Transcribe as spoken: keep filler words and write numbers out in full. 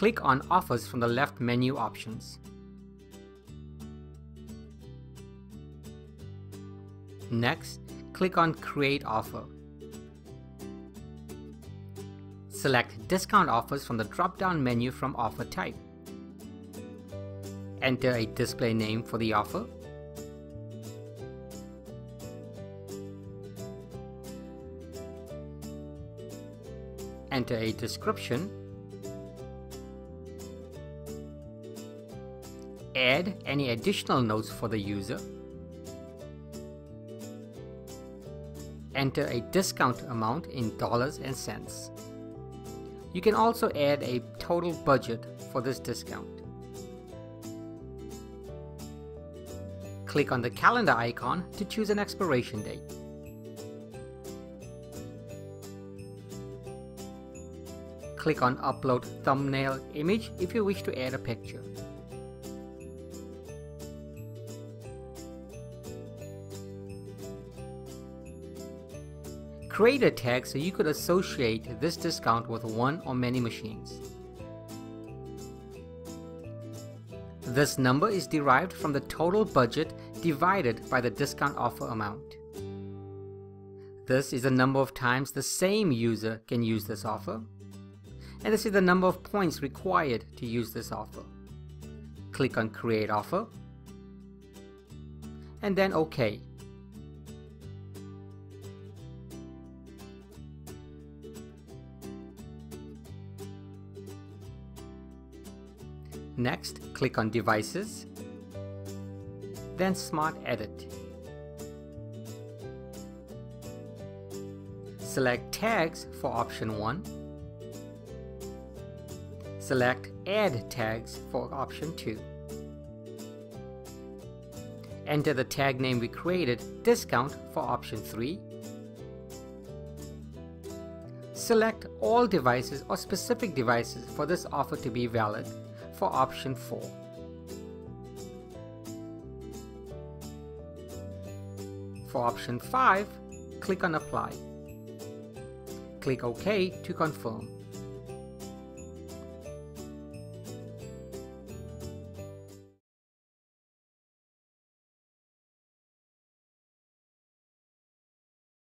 click on Offers from the left menu options. Next, click on Create Offer. Select Discount Offers from the drop-down menu from Offer Type. Enter a display name for the offer. Enter a description. Add any additional notes for the user. Enter a discount amount in dollars and cents. You can also add a total budget for this discount. Click on the calendar icon to choose an expiration date. Click on Upload Thumbnail Image if you wish to add a picture. Create a tag so you could associate this discount with one or many machines. This number is derived from the total budget divided by the discount offer amount. This is the number of times the same user can use this offer, and this is the number of points required to use this offer. Click on Create Offer, and then OK. Next, click on Devices, then Smart Edit. Select Tags for option one. Select Add Tags for option two. Enter the tag name we created, Discount, for option three. Select All Devices or specific devices for this offer to be valid, for option four. For option five, click on Apply. Click OK to confirm.